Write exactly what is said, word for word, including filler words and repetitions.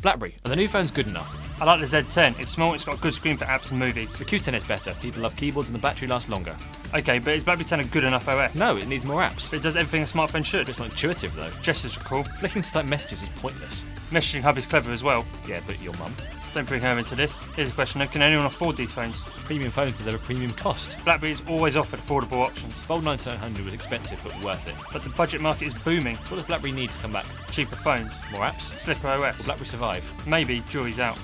BlackBerry, are the new phones good enough? I like the Z ten. It's small, it's got a good screen for apps and movies. The Q ten is better. People love keyboards and the battery lasts longer. Okay, but is BlackBerry ten a good enough O S? No, it needs more apps. It does everything a smartphone should. But it's not intuitive though. Gestures are cool. Flicking to type messages is pointless. Messaging Hub is clever as well. Yeah, but your mum. Don't bring her into this. Here's a question though, can anyone afford these phones? Premium phones deserve a premium cost. BlackBerry has always offered affordable options. Bold nineteen hundred was expensive but worth it. But the budget market is booming. So what does BlackBerry need to come back? Cheaper phones. More apps. Slicker O S. Will BlackBerry survive? Maybe, jury's out.